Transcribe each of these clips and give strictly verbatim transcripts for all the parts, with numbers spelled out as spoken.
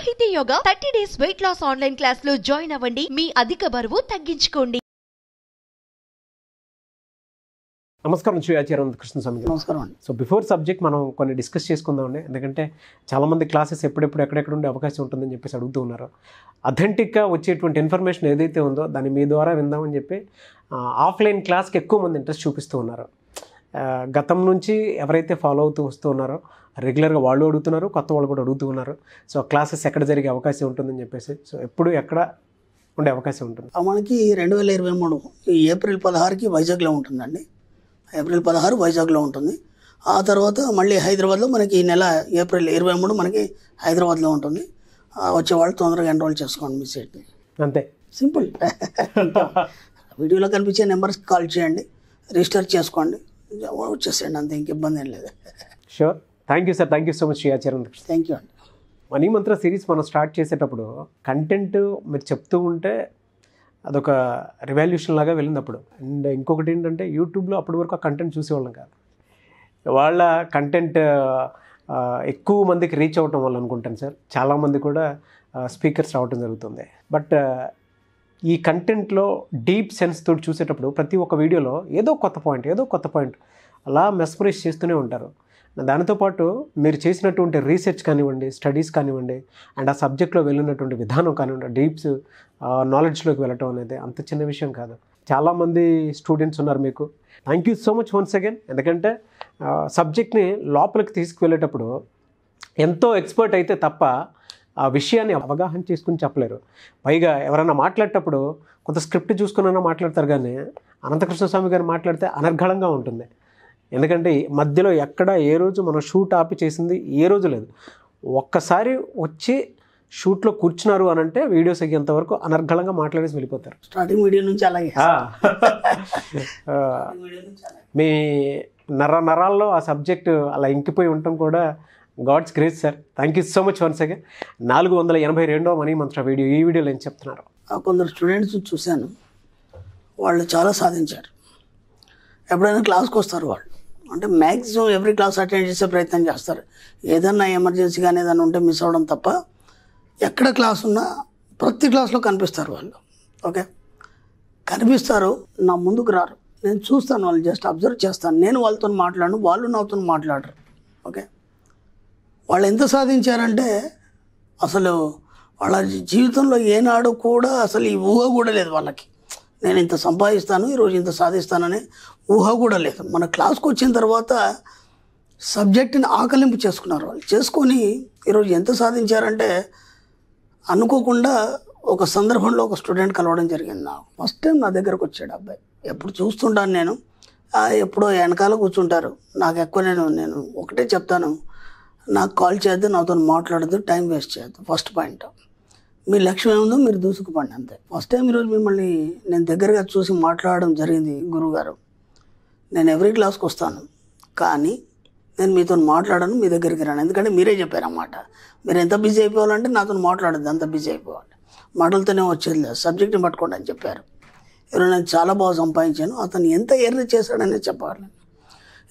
Mahiti Yoga thirty days weight loss online class lo join avandi. మీ అధిక బరువు తగ్గించుకోండి. నమస్కారం చూయాచారం కృష్ణ స్వామి. నమస్కారం. సో బిఫోర్ సబ్జెక్ట్ మనం కొన్ని డిస్కస్ చేసుకుందామండి, ఎందుకంటే చాలామంది క్లాసెస్ ఎప్పుడెప్పుడు ఎక్కడెక్కడ ఉండే అవకాశం ఉంటుందని చెప్పేసి అడుగుతూ ఉన్నారు. అథెంటిక్గా వచ్చేటువంటి ఇన్ఫర్మేషన్ ఏదైతే ఉందో దాన్ని మీ ద్వారా విందామని చెప్పి ఆఫ్లైన్ క్లాస్కి ఎక్కువ మంది ఇంట్రెస్ట్ చూపిస్తూ ఉన్నారు. గతం నుంచి ఎవరైతే ఫాలో అవుతూ వస్తూ ఉన్నారో రెగ్యులర్గా వాళ్ళు అడుగుతున్నారు, కొత్త వాళ్ళు కూడా అడుగుతూ ఉన్నారు. సో క్లాసెస్ ఎక్కడ జరిగే అవకాశం ఉంటుందని చెప్పేసి, సో ఎప్పుడు ఎక్కడ ఉండే అవకాశం ఉంటుంది? మనకి రెండు వేల ఇరవై మూడు ఏప్రిల్ పదహారుకి వైజాగ్లో ఉంటుందండి. ఏప్రిల్ పదహారు వైజాగ్లో ఉంటుంది. ఆ తర్వాత మళ్ళీ హైదరాబాద్లో మనకి ఈ నెల ఏప్రిల్ ఇరవై మూడు మనకి హైదరాబాద్లో ఉంటుంది. వచ్చేవాళ్ళు తొందరగా ఎన్రోల్ చేసుకోండి మీ సీట్ని. అంతే, సింపుల్. వీడియోలో కనిపించే నెంబర్స్కి కాల్ చేయండి, రిజిస్టర్ చేసుకోండి, వచ్చేసేయండి. అంతే, ఇంక ఇబ్బంది ఏం లేదు. Sure. Thank you sir. Thank you so much Sriyacharya. Thank you అండి. మనీ మంత్ర సిరీస్ మనం స్టార్ట్ చేసేటప్పుడు కంటెంట్ మీరు చెప్తూ ఉంటే అదొక రివాల్యూషన్ లాగా వెళ్ళింది అప్పుడు. అండ్ ఇంకొకటి ఏంటంటే యూట్యూబ్లో అప్పటి వరకు ఆ కంటెంట్ చూసేవాళ్ళం కాదు. వాళ్ళ కంటెంట్ ఎక్కువ మందికి రీచ్ అవ్వటం వల్ల అనుకుంటాను సార్ చాలామంది కూడా స్పీకర్స్ రావటం జరుగుతుంది. బట్ ఈ కంటెంట్లో డీప్ సెన్స్ తోటి చూసేటప్పుడు ప్రతి ఒక్క వీడియోలో ఏదో కొత్త పాయింట్ ఏదో కొత్త పాయింట్ అలా మెస్మరైజ్ చేస్తూనే ఉంటారు. దానితో పాటు మీరు చేసినటువంటి రీసెర్చ్ కానివ్వండి, స్టడీస్ కానివ్వండి, అండ్ ఆ సబ్జెక్ట్లో వెళ్ళినటువంటి విధానం కానివ్వండి, డీప్స్ నాలెడ్జ్లోకి వెళ్ళటం అనేది అంత చిన్న విషయం కాదు. చాలామంది స్టూడెంట్స్ ఉన్నారు మీకు. Thank you so much once again. ఎందుకంటే సబ్జెక్ట్ని లోపలికి తీసుకువెళ్ళేటప్పుడు ఎంతో ఎక్స్పర్ట్ అయితే తప్ప ఆ విషయాన్ని అవగాహన చేసుకుని చెప్పలేరు. పైగా ఎవరైనా మాట్లాడేటప్పుడు కొంత స్క్రిప్ట్ చూసుకునైనా మాట్లాడతారు, కానీ అనంతకృష్ణ స్వామి గారు మాట్లాడితే అనర్ఘళంగా ఉంటుంది. ఎందుకంటే మధ్యలో ఎక్కడ ఏ రోజు మనం షూట్ ఆపి చేసింది ఏ రోజు లేదు. ఒక్కసారి వచ్చి షూట్లో కూర్చున్నారు అని అంటే వీడియోస్ అయ్యేంత వరకు అనర్ఘళంగా మాట్లాడేసి వెళ్ళిపోతారు. స్టార్టింగ్ వీడియో నుంచి అలాగే మీ నర నరాల్లో ఆ సబ్జెక్టు అలా ఇంకిపోయి ఉండటం కూడా God's grace sir. Thank you so much once again. నాలుగు వందల ఎనభై రెండో మనీ మంత్ర వీడియో, ఈ వీడియోలో ఏం చెప్తున్నారు? కొందరు స్టూడెంట్స్ చూశాను, వాళ్ళు చాలా సాధించారు. ఎప్పుడైనా క్లాస్కి వస్తారు వాళ్ళు, అంటే మ్యాక్సిమం ఎవ్రీ క్లాస్ అటెండ్ చేసే ప్రయత్నం చేస్తారు. ఏదన్నా ఎమర్జెన్సీగా ఏదైనా ఉంటే మిస్ అవ్వడం తప్ప ఎక్కడ క్లాస్ ఉన్నా ప్రతి క్లాస్లో కనిపిస్తారు వాళ్ళు. ఓకే, కనిపిస్తారు, నా ముందుకు రారు. నేను చూస్తాను, వాళ్ళు జస్ట్ అబ్జర్వ్ చేస్తాను. నేను వాళ్ళతో మాట్లాడను, వాళ్ళు నాతో మాట్లాడరు. ఓకే, వాళ్ళు ఎంత సాధించారంటే అసలు వాళ్ళ జీవితంలో ఏనాడు కూడా అసలు ఈ ఊహ కూడా లేదు వాళ్ళకి. నేను ఇంత సంపాదిస్తాను, ఈరోజు ఇంత సాధిస్తానని ఊహ కూడా లేదు. మన క్లాస్కి వచ్చిన తర్వాత సబ్జెక్టుని ఆకలింపు చేసుకున్నారు వాళ్ళు. చేసుకొని ఈరోజు ఎంత సాధించారంటే, అనుకోకుండా ఒక సందర్భంలో ఒక స్టూడెంట్ కలవడం జరిగింది. నాకు ఫస్ట్ టైం నా దగ్గరకు వచ్చాడు అబ్బాయి. ఎప్పుడు చూస్తుంటాను నేను, ఎప్పుడో వెనకాల కూర్చుంటారు. నాకు ఎక్కువ నేను నేను ఒకటే చెప్తాను, నాకు కాల్ చేయద్దు, నాతో మాట్లాడద్దు, టైం వేస్ట్ చేయద్దు. ఫస్ట్ పాయింట్, మీ లక్ష్యం ఏముందో మీరు దూసుకుపండి, అంతే. ఫస్ట్ టైం ఈరోజు మిమ్మల్ని నేను దగ్గరగా చూసి మాట్లాడడం జరిగింది. గురువుగారు, నేను ఎవ్రీ క్లాస్కి వస్తాను, కానీ నేను మీతో మాట్లాడను, మీ దగ్గరికి రాను. ఎందుకంటే మీరే చెప్పారు అన్నమాట, మీరు ఎంత బిజీ అయిపోవాలంటే నాతో మాట్లాడద్దు, అంత బిజీ అయిపోవాలి, మాటలతోనే వచ్చేది లేదు, సబ్జెక్ట్ని పట్టుకోండి అని చెప్పారు. ఈరోజు నేను చాలా బాగా సంపాదించాను. అతను ఎంత ఎర్ర చేశాడనేది చెప్పాలి.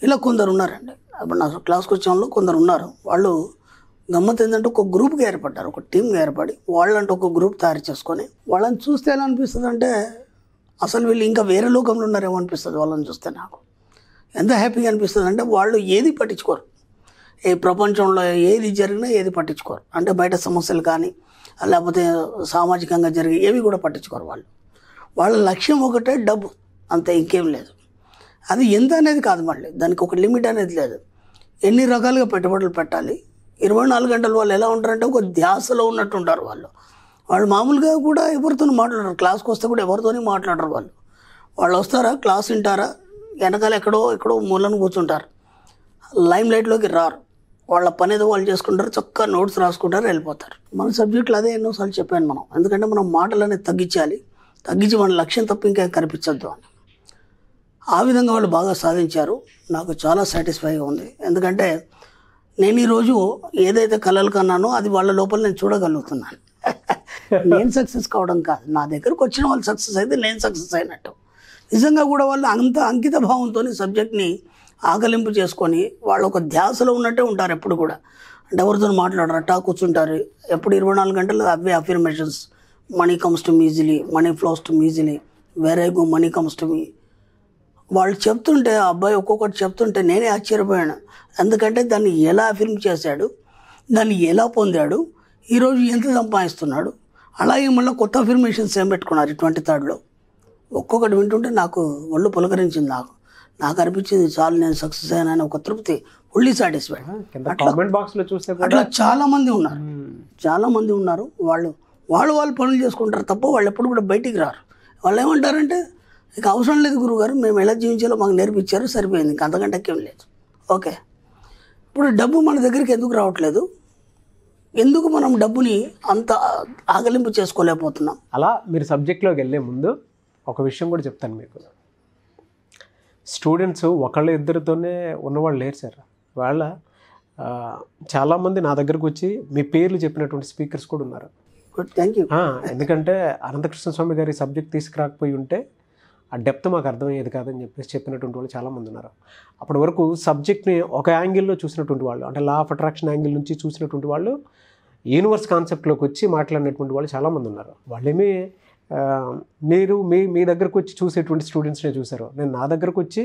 ఇలా కొందరు ఉన్నారండి. అప్పుడు నా క్లాస్కి వచ్చే వాళ్ళు కొందరు ఉన్నారు. వాళ్ళు గమ్మత్ ఏంటంటే ఒక గ్రూప్గా ఏర్పడ్డారు, ఒక టీమ్గా ఏర్పడి వాళ్ళంటే ఒక గ్రూప్ తయారు చేసుకొని వాళ్ళని చూస్తే ఎలా అనిపిస్తుంది అంటే, అసలు వీళ్ళు ఇంకా వేరే లోకంలో ఉన్నారేమో అనిపిస్తుంది వాళ్ళని చూస్తే. నాకు ఎంత హ్యాపీగా అనిపిస్తుంది అంటే, వాళ్ళు ఏది పట్టించుకోరు, ఏ ప్రపంచంలో ఏది జరిగినా ఏది పట్టించుకోరు. అంటే బయట సమస్యలు కానీ లేకపోతే సామాజికంగా జరిగే ఏవి కూడా పట్టించుకోరు వాళ్ళు. వాళ్ళ లక్ష్యం ఒకటే, డబ్బు, అంతే, ఇంకేం లేదు. అది ఎంత అనేది కాదు, మళ్ళీ దానికి ఒక లిమిట్ అనేది లేదు. ఎన్ని రకాలుగా పెట్టుబడులు పెట్టాలి, ఇరవై నాలుగు గంటలు వాళ్ళు ఎలా ఉంటారంటే ఒక ధ్యాసలో ఉన్నట్టు ఉంటారు వాళ్ళు. వాళ్ళు మామూలుగా కూడా ఎవరితోనూ మాట్లాడరు, క్లాస్కి వస్తే కూడా ఎవరితోనే మాట్లాడరు వాళ్ళు. వాళ్ళు వస్తారా, క్లాస్ వింటారా, వెనకాల ఎక్కడో ఎక్కడో మూలను కూర్చుంటారు, లైమ్ లైట్లోకి రారు. వాళ్ళ పని ఏదో వాళ్ళు చేసుకుంటారు, చక్కగా నోట్స్ రాసుకుంటారు, వెళ్ళిపోతారు. మన సబ్జెక్టులు అదే ఎన్నోసార్లు చెప్పాను మనం, ఎందుకంటే మనం మాటలు అనేది తగ్గించాలి, తగ్గించి మన లక్ష్యం తప్ప ఇంకా కనిపించద్దు అని. ఆ విధంగా వాళ్ళు బాగా సాధించారు. నాకు చాలా సాటిస్ఫైగా ఉంది, ఎందుకంటే నేను ఈరోజు ఏదైతే కలలు కన్నానో అది వాళ్ళ లోపల నేను చూడగలుగుతున్నాను. నేను సక్సెస్ కావడం కాదు, నా దగ్గరకు వచ్చిన వాళ్ళు సక్సెస్ అయితే నేను సక్సెస్ అయినట్టు. నిజంగా కూడా వాళ్ళు అంత అంకిత భావంతో సబ్జెక్ట్ని ఆకలింపు చేసుకొని వాళ్ళు ఒక ధ్యాసలో ఉన్నట్టే ఉంటారు ఎప్పుడు కూడా. అంటే ఎవరితో మాట్లాడరు, అట్టా కూర్చుంటారు ఎప్పుడు ఇరవై నాలుగు గంటలు అవే affirmations. Money comes to me easily, money flows to me easily, వేరే go money comes to me. వాళ్ళు చెప్తుంటే ఆ అబ్బాయి ఒక్కొక్కటి చెప్తుంటే నేనే ఆశ్చర్యపోయాను, ఎందుకంటే దాన్ని ఎలా అఫర్మ్ చేశాడు, దాన్ని ఎలా పొందాడు, ఈరోజు ఎంత సంపాదిస్తున్నాడు, అలాగే మళ్ళీ కొత్త అఫర్మేషన్స్ ఏం పెట్టుకున్నారు ట్వంటీ థర్డ్లో. ఒక్కొక్కటి వింటుంటే నాకు ఒళ్ళు పులకరించింది. నాకు నాకు అనిపించింది చాలు నేను సక్సెస్ అయినా ఒక తృప్తి, ఫుల్లీ సాటిస్ఫైడ్. అట్లా చాలామంది ఉన్నారు చాలామంది ఉన్నారు వాళ్ళు వాళ్ళు వాళ్ళు పనులు చేసుకుంటారు తప్ప వాళ్ళు ఎప్పుడు కూడా బయటికి రారు. వాళ్ళు ఏమంటారంటే ఇక అవసరం లేదు గురువుగారు, మేము ఎలా జీవించాలో మాకు నేర్పించారు సరిపోయింది, ఇంక అంతకంటే ఏం లేదు. ఓకే, ఇప్పుడు డబ్బు మన దగ్గరికి ఎందుకు రావట్లేదు, ఎందుకు మనం డబ్బుని అంత ఆకలింపు చేసుకోలేకపోతున్నాం? అలా మీరు సబ్జెక్ట్లోకి వెళ్ళే ముందు ఒక విషయం కూడా చెప్తాను మీకు. స్టూడెంట్స్ ఒకళ్ళ ఇద్దరితోనే ఉన్నవాళ్ళు లేరు సార్, వాళ్ళ చాలామంది నా దగ్గరకు వచ్చి మీ పేర్లు చెప్పినటువంటి స్పీకర్స్ కూడా ఉన్నారు. Thank you. ఎందుకంటే అనంతకృష్ణ స్వామి గారి సబ్జెక్ట్ తీసుకురాకపోయి ఉంటే ఆ డెప్త్ మాకు అర్థమయ్యేది కాదని చెప్పేసి చెప్పినటువంటి వాళ్ళు చాలామంది ఉన్నారు. అప్పటి వరకు సబ్జెక్ట్ని ఒక యాంగిల్లో చూసినటువంటి వాళ్ళు, అంటే లా ఆఫ్ అట్రాక్షన్ యాంగిల్ నుంచి చూసినటువంటి వాళ్ళు యూనివర్స్ కాన్సెప్ట్లోకి వచ్చి మాట్లాడినటువంటి వాళ్ళు చాలామంది ఉన్నారు. వాళ్ళేమీ మీరు మీ మీ దగ్గరకు వచ్చి చూసేటువంటి స్టూడెంట్స్నే చూశారు, నేను నా దగ్గరకు వచ్చి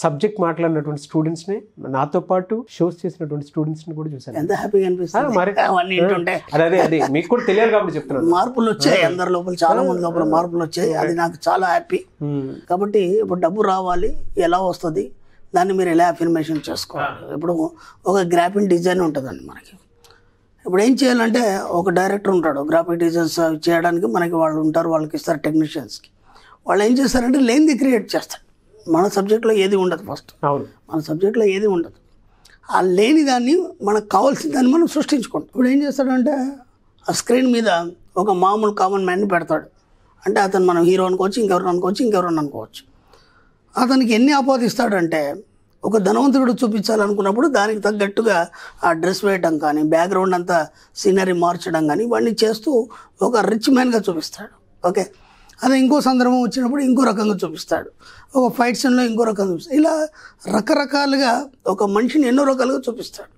సబ్జెక్ట్ మాట్లాడినటువంటి స్టూడెంట్స్ని, నాతో పాటు షోస్ చేసినటువంటి స్టూడెంట్స్ని కూడా చూశాను. ఎంత హ్యాపీగా అనిపిస్తుంది. అదే అదే మీకు కూడా తెలియాలి కాబట్టి చెప్తున్నాను. మార్పులు వచ్చాయి అందరి లోపల, చాలా మంది లోపల మార్పులు వచ్చాయి, అది నాకు చాలా హ్యాపీ. కాబట్టి ఇప్పుడు డబ్బు రావాలి, ఎలా వస్తుంది, దాన్ని మీరు ఎలా అఫర్మేషన్ చేసుకోవాలి. ఇప్పుడు ఒక గ్రాఫిక్ డిజైన్ ఉంటుందండి మనకి. ఇప్పుడు ఏం చేయాలంటే ఒక డైరెక్టర్ ఉంటాడు, గ్రాఫిక్ డిజైన్స్ చేయడానికి మనకి వాళ్ళు ఉంటారు, వాళ్ళకి ఇస్తారు టెక్నీషియన్స్కి. వాళ్ళు ఏం చేస్తారంటే లేనిది క్రియేట్ చేస్తారు. మన సబ్జెక్ట్లో ఏది ఉండదు ఫస్ట్, మన సబ్జెక్ట్లో ఏది ఉండదు. ఆ లేని దాన్ని మనకు కావాల్సిన దాన్ని మనం సృష్టించుకోండి. ఇప్పుడు ఏం చేస్తాడంటే ఆ స్క్రీన్ మీద ఒక మామూలు కామన్ మ్యాన్ని పెడతాడు, అంటే అతను మనం హీరో అనుకోవచ్చు, ఇంకెవరిని అనుకోవచ్చు, ఇంకెవరిని అనుకోవచ్చు. అతనికి ఎన్ని ఆపాదిస్తాడంటే ఒక ధనవంతుడు చూపించాలనుకున్నప్పుడు దానికి తగ్గట్టుగా ఆ డ్రెస్ వేయడం కానీ, బ్యాక్గ్రౌండ్ అంతా సీనరీ మార్చడం కానీ ఇవన్నీ చేస్తూ ఒక రిచ్ మ్యాన్గా చూపిస్తాడు. ఓకే, అదే ఇంకో సందర్భం వచ్చినప్పుడు ఇంకో రకంగా చూపిస్తాడు, ఒక ఫైట్ సీన్లో ఇంకో రకంగా చూపిస్తాడు. ఇలా రకరకాలుగా ఒక మనిషిని ఎన్నో రకాలుగా చూపిస్తాడు.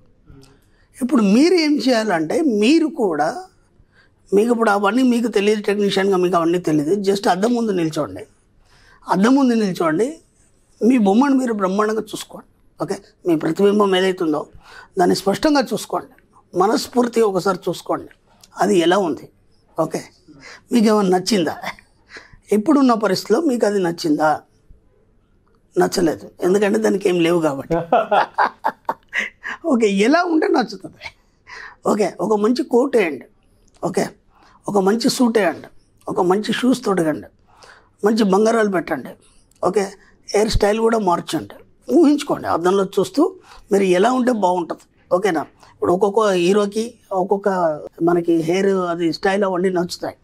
ఇప్పుడు మీరు ఏం చేయాలంటే మీరు కూడా మీకు ఇప్పుడు అవన్నీ మీకు తెలియదు, టెక్నీషియన్గా మీకు అవన్నీ తెలియదు, జస్ట్ అద్దం ముందు నిల్చోండి. అద్దం ముందు నిల్చోండి, మీ బొమ్మను మీరు బ్రహ్మాండంగా చూసుకోండి. ఓకే, మీ ప్రతిబింబం ఏదైతుందో దాన్ని స్పష్టంగా చూసుకోండి, మనస్ఫూర్తిగా ఒకసారి చూసుకోండి అది ఎలా ఉంది. ఓకే, మీకు ఏమైనా నచ్చిందా? ఎప్పుడున్న పరిస్థితిలో మీకు అది నచ్చిందా? నచ్చలేదు, ఎందుకంటే దానికి ఏం లేవు కాబట్టి. ఓకే, ఎలా ఉంటే నచ్చుతుంది. ఓకే, ఒక మంచి కోట్ వేయండి, ఓకే, ఒక మంచి సూట్ వేయండి, ఒక మంచి షూస్ తొడగండి, మంచి బంగారాలు పెట్టండి, ఓకే, హెయిర్ స్టైల్ కూడా మార్చండి. ఊహించుకోండి అద్దంలో చూస్తూ మీరు ఎలా ఉంటే బాగుంటుంది. ఓకేనా? ఇప్పుడు ఒక్కొక్క హీరోకి ఒక్కొక్క మనకి హెయిర్ అది స్టైల్ అవన్నీ నచ్చుతాయి,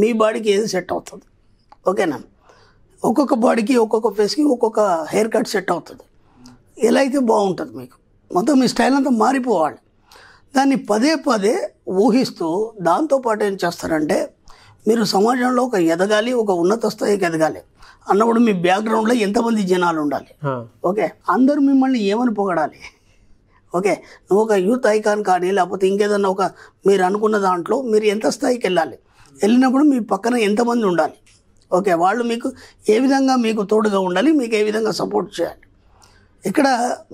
మీ బాడీకి ఏది సెట్ అవుతుంది. ఓకేనా? ఒక్కొక్క బాడీకి ఒక్కొక్క ఫేస్కి ఒక్కొక్క హెయిర్ కట్ సెట్ అవుతుంది. ఎలా అయితే బాగుంటుంది మీకు, మొత్తం మీ స్టైల్ అంతా మారిపోవాలి. దాన్ని పదే పదే ఊహిస్తూ దాంతోపాటు ఏం చేస్తారంటే మీరు సమాజంలో ఒక ఎదగాలి, ఒక ఉన్నత స్థాయికి ఎదగాలి అన్నప్పుడు మీ బ్యాక్గ్రౌండ్లో ఎంతమంది జనాలు ఉండాలి. ఓకే, అందరూ మిమ్మల్ని ఏమని పొగడాలి. ఓకే, నువ్వు ఒక యూత్ ఐకాన్ కానీ లేకపోతే ఇంకేదన్నా ఒక మీరు అనుకున్న దాంట్లో మీరు ఎంత స్థాయికి వెళ్ళాలి, వెళ్ళినప్పుడు మీ పక్కన ఎంతమంది ఉండాలి. ఓకే, వాళ్ళు మీకు ఏ విధంగా మీకు తోడుగా ఉండాలి, మీకు ఏ విధంగా సపోర్ట్ చేయాలి. ఇక్కడ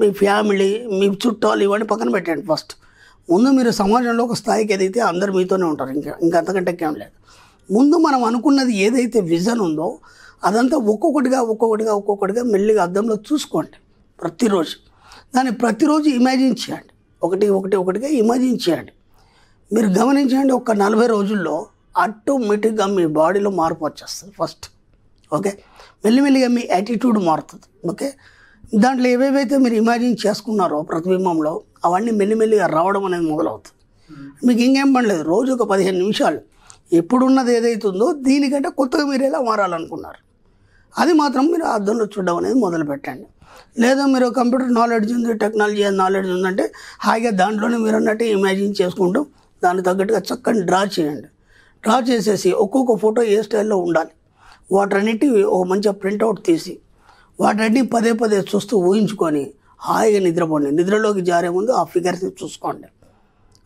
మీ ఫ్యామిలీ, మీ చుట్టాలు ఇవన్నీ పక్కన పెట్టండి. ఫస్ట్ ముందు మీరు సమాజంలో ఒక స్థాయికి ఎదిగితే అందరూ మీతోనే ఉంటారు, ఇంకా ఇంకా అంతకంటే ఏం లేదు. ముందు మనం అనుకున్నది ఏదైతే విజన్ ఉందో అదంతా ఒక్కొక్కటిగా ఒక్కొక్కటిగా ఒక్కొక్కటిగా మెల్లిగా అద్దంలో చూసుకోండి ప్రతిరోజు. దాన్ని ప్రతిరోజు ఇమాజిన్ చేయండి, ఒకటి ఒకటి ఒకటిగా ఇమాజిన్ చేయండి. మీరు గమనించండి, ఒక నలభై రోజుల్లో ఆటోమేటిక్గా మీ బాడీలో మార్పు వచ్చేస్తుంది ఫస్ట్. ఓకే, మెల్లిమెల్లిగా మీ యాటిట్యూడ్ మారుతుంది. ఓకే, దాంట్లో ఏవేవైతే మీరు ఇమాజిన్ చేసుకున్నారో ప్రతిబింబంలో అవన్నీ మెల్లిమెల్లిగా రావడం అనేది మొదలవుతుంది. మీకు ఇంకేం పని లేదు, రోజు ఒక పదిహేను నిమిషాలు ఎప్పుడున్నది ఏదైతుందో దీనికంటే కొత్తగా మీరు ఎలా మారాలనుకున్నారు అది మాత్రం మీరు అర్థంలో చూడడం అనేది మొదలు పెట్టండి. లేదా మీరు కంప్యూటర్ నాలెడ్జ్ ఉంది, టెక్నాలజీ నాలెడ్జ్ ఉందంటే హాయిగా దాంట్లోనే మీరు అన్నట్టు ఇమాజిన్ చేసుకుంటూ దానికి తగ్గట్టుగా చక్కని డ్రా చేయండి. డ్రా చేసేసి ఒక్కొక్క ఫోటో ఏ స్టైల్లో ఉండాలి వాటన్నిటి ఒక మంచిగా ప్రింట్అవుట్ తీసి వాటన్నిటిని పదే పదే చూస్తూ ఊహించుకొని హాయిగా నిద్రపోండి. నిద్రలోకి జారే ముందు ఆ ఫిగర్స్ని చూసుకోండి.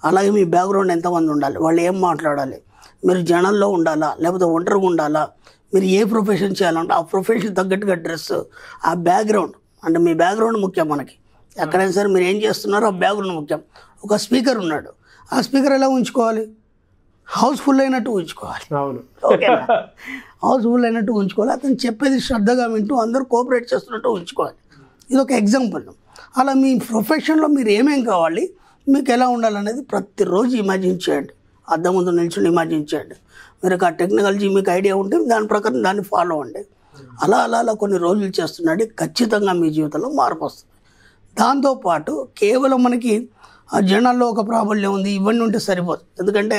అలాగే మీ బ్యాక్గ్రౌండ్ ఎంతమంది ఉండాలి, వాళ్ళు ఏం మాట్లాడాలి, మీరు జనాల్లో ఉండాలా లేకపోతే ఒంటరిగా ఉండాలా, మీరు ఏ ప్రొఫెషన్ చేయాలంటే ఆ ప్రొఫెషన్ తగ్గట్టుగా డ్రెస్, ఆ బ్యాక్గ్రౌండ్ అంటే మీ బ్యాక్గ్రౌండ్ ముఖ్యం మనకి. ఎక్కడైనా సరే మీరు ఏం చేస్తున్నారో ఆ బ్యాక్గ్రౌండ్ ముఖ్యం. ఒక స్పీకర్ ఉన్నాడు, ఆ స్పీకర్ ఎలా ఉంచుకోవాలి, హౌస్ఫుల్ అయినట్టు ఉంచుకోవాలి. అవును, ఓకేనా, హౌస్ఫుల్ అయినట్టు ఉంచుకోవాలి. అతను చెప్పేది శ్రద్ధగా వింటూ అందరూ కోఆపరేట్ చేస్తున్నట్టు ఉంచుకోవాలి. ఇది ఒక ఎగ్జాంపుల్. అలా మీ ప్రొఫెషన్లో మీరు ఏమేం కావాలి, మీకు ఎలా ఉండాలనేది ప్రతిరోజు ఇమాజిన్ చేయండి. అద్దం ముందు నిల్చుని ఇమాజిన్ చేయండి. మీరు ఆ టెక్నాలజీ మీకు ఐడియా ఉంటే దాని ప్రకారం దాన్ని ఫాలో అవ్వండి. అలా అలా అలా కొన్ని రోజులు చేస్తున్నాడు, ఖచ్చితంగా మీ జీవితంలో మార్పు వస్తుంది. దాంతోపాటు కేవలం మనకి ఆ జనాల్లో ఒక ప్రాబల్యం ఉంది ఇవన్నీ ఉంటే సరిపోదు. ఎందుకంటే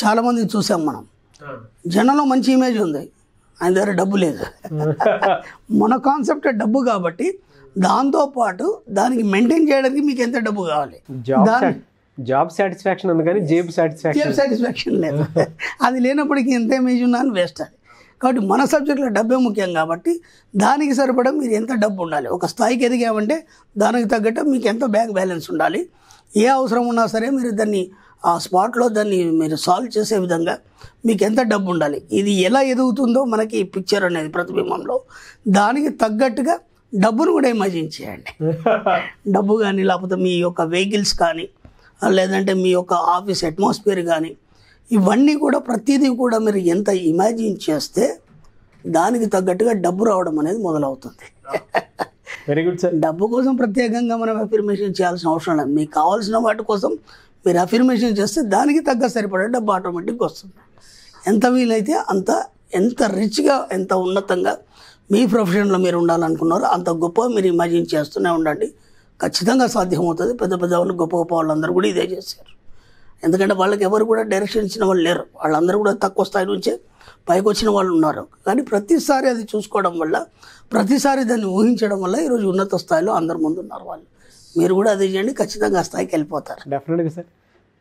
చాలామందిని చూసాం మనం, జనంలో మంచి ఇమేజ్ ఉంది, ఆయన దగ్గర డబ్బు లేదు. మన కాన్సెప్ట్ డబ్బు కాబట్టి దాంతోపాటు దానికి మెయింటైన్ చేయడానికి మీకు ఎంత డబ్బు కావాలి. జాబ్ సాటిస్ఫాక్షన్ ఉంది కానీ జాబ్ సాటిస్ఫాక్షన్ సాటిస్ఫాక్షన్ లేదు. అది లేనప్పటికీ ఎంత ఇమేజ్ ఉన్నా అని వేస్ట్. అది కాబట్టి మన సబ్జెక్ట్లో డబ్బే ముఖ్యం కాబట్టి దానికి సరిపడా మీరు ఎంత డబ్బు ఉండాలి. ఒక స్థాయికి ఎదిగామంటే దానికి తగ్గట్టు మీకు ఎంత బ్యాంక్ బ్యాలెన్స్ ఉండాలి. ఏ అవసరం ఉన్నా సరే మీరు దాన్ని ఆ స్పాట్లో దాన్ని మీరు సాల్వ్ చేసే విధంగా మీకు ఎంత డబ్బు ఉండాలి. ఇది ఎలా ఎదుగుతుందో మనకి ఈ పిక్చర్ అనేది ప్రతిబింబంలో దానికి తగ్గట్టుగా డబ్బును కూడా ఇమాజిన్ చేయండి. డబ్బు కానీ లేకపోతే మీ యొక్క వెహికల్స్ కానీ లేదంటే మీ యొక్క ఆఫీస్ అట్మాస్ఫియర్ కానీ ఇవన్నీ కూడా ప్రతిదీ కూడా మీరు ఎంత ఇమాజిన్ చేస్తే దానికి తగ్గట్టుగా డబ్బు రావడం అనేది మొదలవుతుంది. Very good sir. డబ్బు కోసం ప్రత్యేకంగా మనం అఫర్మేషన్ చేయాల్సిన అవసరం లేదు. మీకు కావాల్సిన వాటి కోసం మీరు అఫర్మేషన్ చేస్తే దానికి తగ్గ సరిపడే డబ్బు ఆటోమేటిక్గా వస్తుంది. ఎంత వీలైతే అంత, ఎంత రిచ్గా ఎంత ఉన్నతంగా మీ ప్రొఫెషన్లో మీరు ఉండాలనుకున్నారో అంత గొప్ప మీరు ఇమాజిన్ చేస్తూనే ఉండండి. ఖచ్చితంగా సాధ్యమవుతుంది. పెద్ద పెద్ద వాళ్ళు గొప్ప గొప్ప వాళ్ళందరూ కూడా ఇదే చేశారు. ఎందుకంటే వాళ్ళకి ఎవరు కూడా డైరెక్షన్ ఇచ్చిన వాళ్ళు లేరు. వాళ్ళందరూ కూడా తక్కువ స్థాయి నుంచే పైకి వచ్చిన వాళ్ళు ఉన్నారు. కానీ ప్రతిసారి అది చూసుకోవడం వల్ల, ప్రతిసారి దాన్ని ఊహించడం వల్ల ఈరోజు ఉన్నత స్థాయిలో అందరి ముందు ఉన్నారు వాళ్ళు. మీరు కూడా అదే చేయండి, ఖచ్చితంగా ఆ స్థాయికి వెళ్ళిపోతారు. డెఫినెట్గా సార్.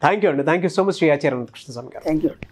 థ్యాంక్ యూ అండి. Thank you so much Sri Acharya Krishnaswamy గారు. థ్యాంక్ యూ అండి.